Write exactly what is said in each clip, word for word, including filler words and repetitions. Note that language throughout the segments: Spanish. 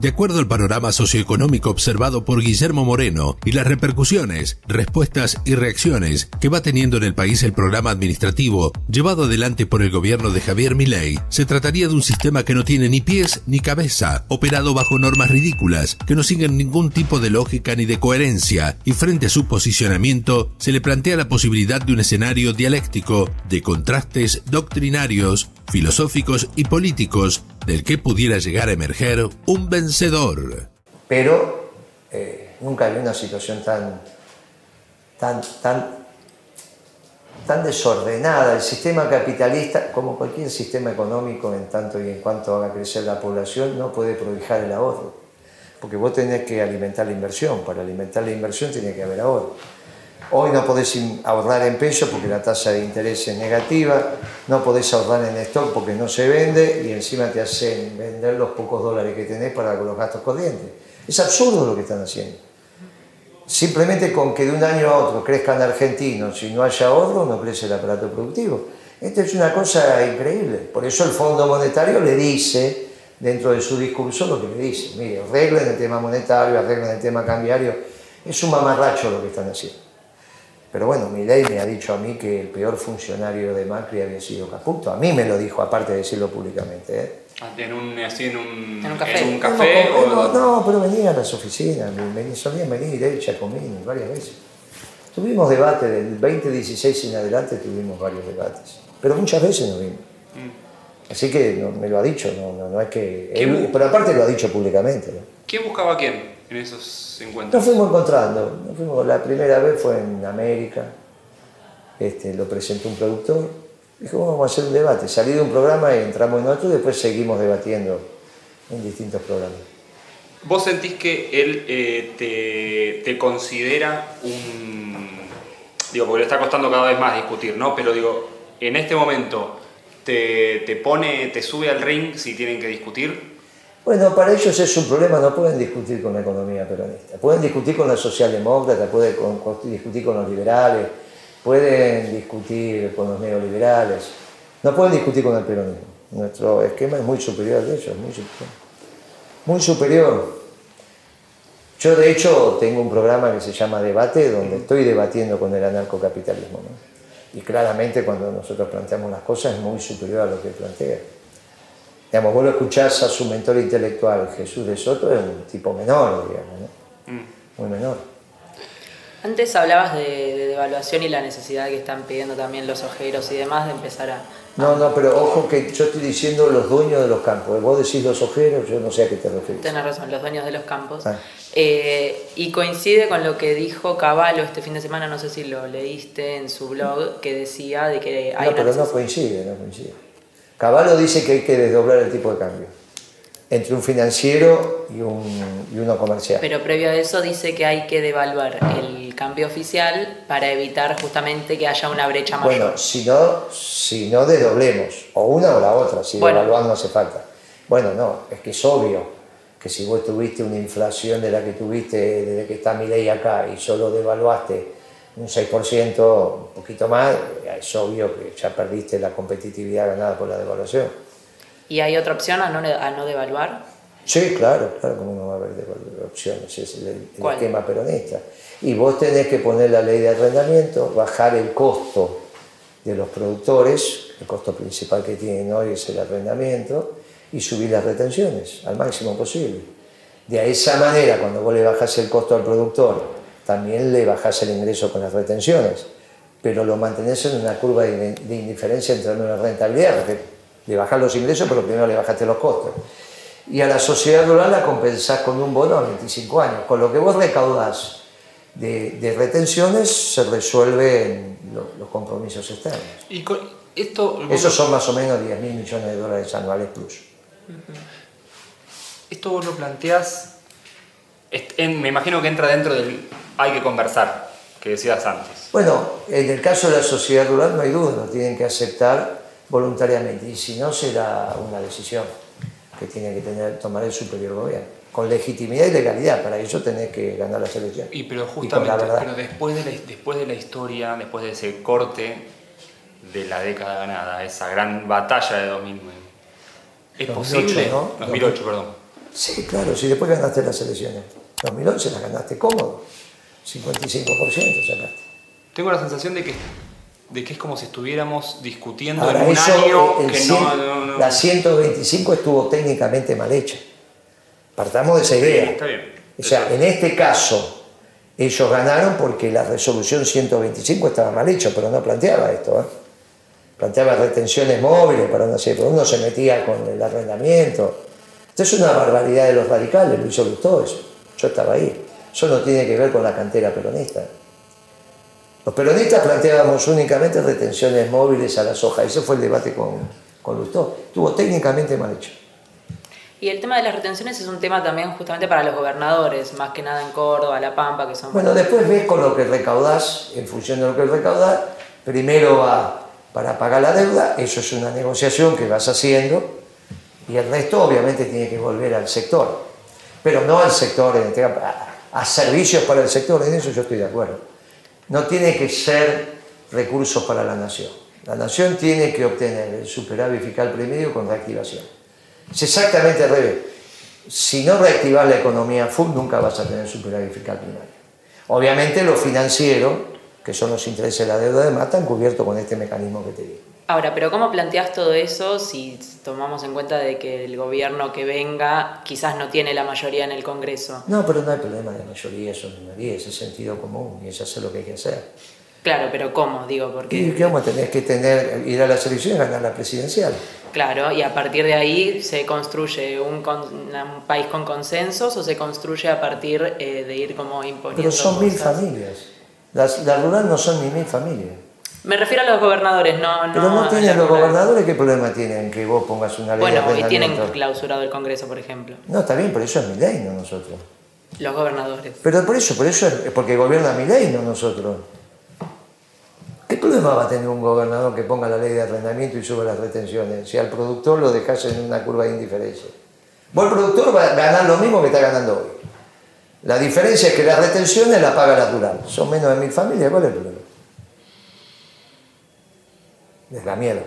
De acuerdo al panorama socioeconómico observado por Guillermo Moreno y las repercusiones, respuestas y reacciones que va teniendo en el país el programa administrativo llevado adelante por el gobierno de Javier Milei, se trataría de un sistema que no tiene ni pies ni cabeza, operado bajo normas ridículas, que no siguen ningún tipo de lógica ni de coherencia, y frente a su posicionamiento se le plantea la posibilidad de un escenario dialéctico de contrastes doctrinarios, filosóficos y políticos, del que pudiera llegar a emerger un vencedor. Pero eh, nunca había una situación tan, tan, tan, tan desordenada. El sistema capitalista, como cualquier sistema económico, en tanto y en cuanto haga crecer la población, no puede prodigar el ahorro, porque vos tenés que alimentar la inversión. Para alimentar la inversión tiene que haber ahorro. Hoy no podés ahorrar en pesos porque la tasa de interés es negativa, no podés ahorrar en stock porque no se vende y encima te hacen vender los pocos dólares que tenés para los gastos corrientes. Es absurdo lo que están haciendo. Simplemente con que de un año a otro crezcan argentinos, si no haya ahorro no crece el aparato productivo. Esto es una cosa increíble. Por eso el Fondo Monetario le dice, dentro de su discurso, lo que le dice. Mire, arreglen el tema monetario, arreglen el tema cambiario. Es un mamarracho lo que están haciendo. Pero bueno, Milei me ha dicho a mí que el peor funcionario de Macri había sido Caputo. A mí me lo dijo, aparte de decirlo públicamente. ¿eh? ¿En un, así en un, ¿En un café? En un café no, no, o... no, pero venía a las oficinas, solían venir ella conmigo varias veces. Tuvimos debate, del veinte dieciséis en adelante tuvimos varios debates, pero muchas veces nos vimos. Mm. Así que no, me lo ha dicho, no, no, no es que... Él, pero aparte lo ha dicho públicamente. ¿no? ¿Quién buscaba a quién en esos encuentros? Nos fuimos encontrando. Nos fuimos, la primera vez fue en América. Este, lo presentó un productor. Dijo, vamos a hacer un debate. Salí de un programa y entramos en otro. Y después seguimos debatiendo en distintos programas. ¿Vos sentís que él eh, te, te considera un... Digo, porque le está costando cada vez más discutir, ¿no? Pero digo, en este momento te, te pone, te sube al ring si tienen que discutir. Bueno, para ellos es un problema, no pueden discutir con la economía peronista. Pueden discutir con la socialdemócrata, pueden discutir con los liberales, pueden discutir con los neoliberales. No pueden discutir con el peronismo. Nuestro esquema es muy superior al de ellos, muy superior. Muy superior. Yo, de hecho, tengo un programa que se llama Debate, donde estoy debatiendo con el anarcocapitalismo, ¿no? Y claramente cuando nosotros planteamos las cosas es muy superior a lo que plantea. Digamos, vos lo escuchás a su mentor intelectual, Jesús de Soto, es un tipo menor, digamos, ¿no? Mm. Muy menor. Antes hablabas de, de devaluación y la necesidad que están pidiendo también los ojeros y demás de empezar a... No, no, pero ojo que yo estoy diciendo los dueños de los campos. Vos decís los ojeros, yo no sé a qué te refieres. Tenés razón, los dueños de los campos. Ah. Eh, y coincide con lo que dijo Cavallo este fin de semana, no sé si lo leíste en su blog, que decía de que... hay no, pero no coincide, no coincide. Cavallo dice que hay que desdoblar el tipo de cambio entre un financiero y, un, y uno comercial. Pero previo a eso dice que hay que devaluar el cambio oficial para evitar justamente que haya una brecha mayor. Bueno, si no, si no desdoblemos, o una o la otra, si bueno. devaluar no hace falta. Bueno, no, es que es obvio que si vos tuviste una inflación de la que tuviste desde que está Milei acá y solo devaluaste un seis por ciento, un poquito más, es obvio que ya perdiste la competitividad ganada por la devaluación. ¿Y hay otra opción a no, a no devaluar? Sí, claro, claro, como no va a haber opciones, es el, el esquema peronista. Y vos tenés que poner la ley de arrendamiento, bajar el costo de los productores, el costo principal que tienen hoy es el arrendamiento, y subir las retenciones al máximo posible. De esa manera, cuando vos le bajás el costo al productor, también le bajás el ingreso con las retenciones, pero lo mantenés en una curva de indiferencia entre una rentabilidad, porque le bajás los ingresos, pero primero le bajaste los costos. Y a la sociedad rural la compensás con un bono a veinticinco años, con lo que vos recaudás de, de retenciones se resuelven lo, los compromisos externos. Y con esto, esos son más o menos diez mil millones de dólares anuales plus. Esto vos lo planteás, en, me imagino que entra dentro del... hay que conversar, que decías antes. Bueno, en el caso de la sociedad rural no hay duda, lo tienen que aceptar voluntariamente, y si no será una decisión que tiene que tener, tomar el superior gobierno, con legitimidad y legalidad. Para ello tenés que ganar la selección. Y pero justamente, y pero después de, la, después de la historia, después de ese corte de la década ganada, esa gran batalla de dos mil nueve, ¿es dos mil ocho, posible? ¿No? dos mil ocho, perdón. Sí, claro, si después ganaste las elecciones. dos mil once las ganaste cómodo, cincuenta y cinco por ciento sacaste. Tengo la sensación de que, de que es como si estuviéramos discutiendo ahora en un eso, año el, el que cien, no, no, no... La ciento veinticinco estuvo técnicamente mal hecha. Partamos de esa idea. Sí, está bien. O sea, está bien. En este caso, ellos ganaron porque la resolución ciento veinticinco estaba mal hecha, pero no planteaba esto, ¿eh? Planteaba retenciones móviles para no hacer, pero uno se metía con el arrendamiento. Esto es una barbaridad de los radicales, lo hizo Lustó eso. Yo estaba ahí. Eso no tiene que ver con la cantera peronista. Los peronistas planteábamos únicamente retenciones móviles a la soja. Ese fue el debate con, con Lustó. Estuvo técnicamente mal hecho. Y el tema de las retenciones es un tema también justamente para los gobernadores, más que nada en Córdoba, La Pampa, que son... Bueno, después ves con lo que recaudás, en función de lo que recaudás, primero va para pagar la deuda, eso es una negociación que vas haciendo, y el resto obviamente tiene que volver al sector. Pero no al sector, a servicios para el sector, en eso yo estoy de acuerdo. No tiene que ser recursos para la nación. La nación tiene que obtener el superávit fiscal promedio con reactivación. Es exactamente al revés. Si no reactivas la economía full, nunca vas a tener superávit fiscal primario. Obviamente lo financiero, que son los intereses de la deuda de mata, cubierto con este mecanismo que te digo. Ahora, pero ¿cómo planteás todo eso si tomamos en cuenta de que el gobierno que venga quizás no tiene la mayoría en el Congreso? No, pero no hay problema de mayoría, eso no mayoría, ese sentido común y es hacer lo que hay que hacer. Claro, pero ¿cómo? Digo, porque... ¿Y qué vamos a tener? Que tener, ir a las elecciones y ganar la presidencial. Claro, y a partir de ahí se construye un, con, un país con consensos o se construye a partir eh, de ir como imponiendo... Pero son cosas. Mil familias. Las, las rural no son ni mil familias. Me refiero a los gobernadores, no... no Pero no tienen los gobernadores, ¿qué problema tienen que vos pongas una ley? Bueno, hoy tienen clausurado el Congreso, por ejemplo. No, está bien, pero eso es Milei, no nosotros. Los gobernadores. Pero por eso, por eso es porque gobierna Milei, no nosotros. ¿Qué problema va a tener un gobernador que ponga la ley de arrendamiento y suba las retenciones? Si al productor lo dejas en una curva de indiferencia. Vos, el productor, va a ganar lo mismo que está ganando hoy. La diferencia es que las retenciones las paga la rural. Son menos de mil familias, ¿cuál es el problema? Les da miedo.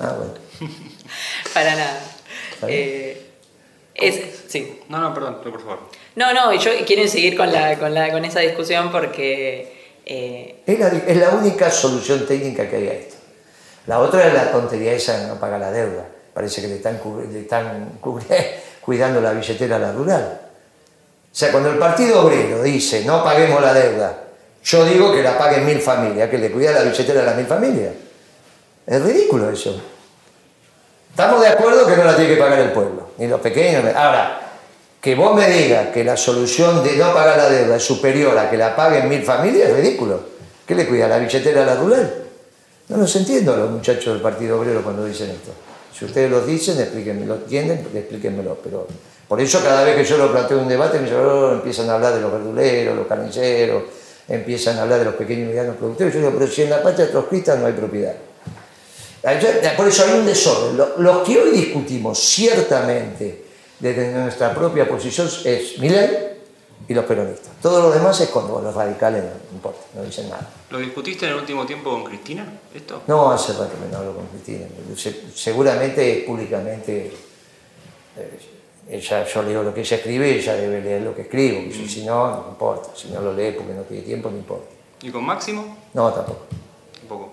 Ah, bueno. Para nada. Eh, es, sí. No, no, perdón, por favor. No, no, yo quiero seguir con, la, con, la, con esa discusión porque... Eh... Es, la, es la única solución técnica que hay a esto. La otra es la tontería esa de no pagar la deuda. Parece que le están, le están cuidando la billetera a la rural. O sea, cuando el Partido Obrero dice no paguemos la deuda, yo digo que la paguen mil familias, que le cuida la billetera a las mil familias. Es ridículo eso. Estamos de acuerdo que no la tiene que pagar el pueblo, ni los pequeños. Ahora, que vos me digas que la solución de no pagar la deuda es superior a que la paguen mil familias, es ridículo. ¿Qué le cuida la billetera a la rural? No los entiendo a los muchachos del Partido Obrero cuando dicen esto. Si ustedes lo dicen, explíquenmelo, entienden, explíquenmelo, pero... Por eso cada vez que yo lo planteo en un debate, me llevaron, empiezan a hablar de los verduleros, los carniceros, empiezan a hablar de los pequeños y medianos productores. Yo digo, pero si en la patria trotskista no hay propiedad. Por eso hay un desorden. Los que hoy discutimos ciertamente desde nuestra propia posición es Milei y los peronistas. Todo lo demás es cuando los radicales no importa, no dicen nada. ¿Lo discutiste en el último tiempo con Cristina? ¿Esto? No, hace rato que no hablo con Cristina. Seguramente, públicamente... Eh, Ella, yo leo lo que ella escribe, ella debe leer lo que escribo. Mm. Si no, no importa. Si no lo lee porque no tiene tiempo, no importa. ¿Y con Máximo? No, tampoco. Tampoco.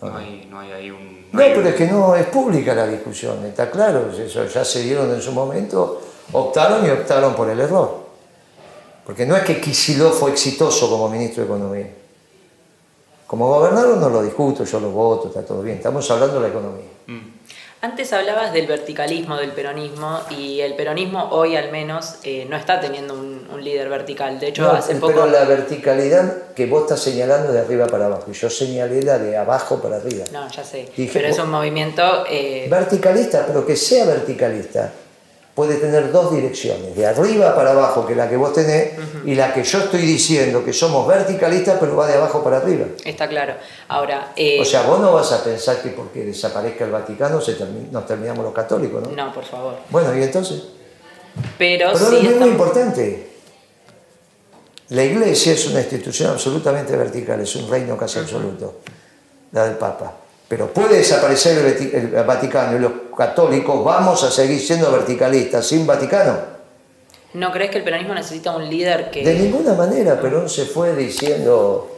No, no, hay, no hay ahí un... No, no hay pero un... es que no es pública la discusión, está claro. Eso ya se dieron en su momento, optaron y optaron por el error. Porque no es que Kicillof fue exitoso como ministro de Economía. Como gobernador no lo discuto, yo lo voto, está todo bien. Estamos hablando de la economía. Mm. Antes hablabas del verticalismo del peronismo y el peronismo hoy al menos eh, no está teniendo un, un líder vertical. De hecho, no, hace poco... Pero la verticalidad que vos estás señalando de arriba para abajo. Y yo señalé la de abajo para arriba. No, ya sé. Dije, pero es un movimiento... Eh... Verticalista, pero que sea verticalista puede tener dos direcciones. De arriba para abajo, que es la que vos tenés, uh-huh. y la que yo estoy diciendo, que somos verticalistas, pero va de abajo para arriba. Está claro. Ahora, eh, o sea, vos no vas a pensar que porque desaparezca el Vaticano se termi- nos terminamos los católicos, ¿no? No, por favor. Bueno, ¿y entonces? Pero, Pero sí, es muy importante. La Iglesia es una institución absolutamente vertical, es un reino casi absoluto, la del Papa. Pero puede desaparecer el, el Vaticano y los católicos vamos a seguir siendo verticalistas sin Vaticano. ¿No crees que el peronismo necesita un líder que...? De ninguna manera. Perón se fue diciendo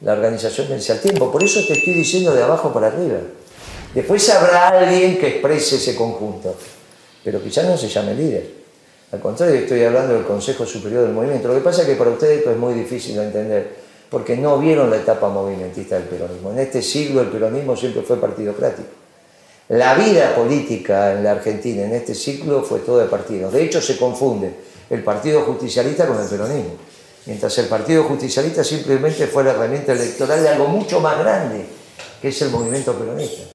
la organización vence al tiempo. Por eso te estoy diciendo de abajo para arriba. Después habrá alguien que exprese ese conjunto. Pero quizás no se llame líder. Al contrario, estoy hablando del Consejo Superior del Movimiento. Lo que pasa es que para ustedes esto es muy difícil de entender, porque no vieron la etapa movimentista del peronismo. En este siglo el peronismo siempre fue partidocrático. La vida política en la Argentina en este siglo fue todo de partidos. De hecho, se confunde el Partido Justicialista con el peronismo. Mientras el Partido Justicialista simplemente fue la herramienta electoral de algo mucho más grande, que es el movimiento peronista.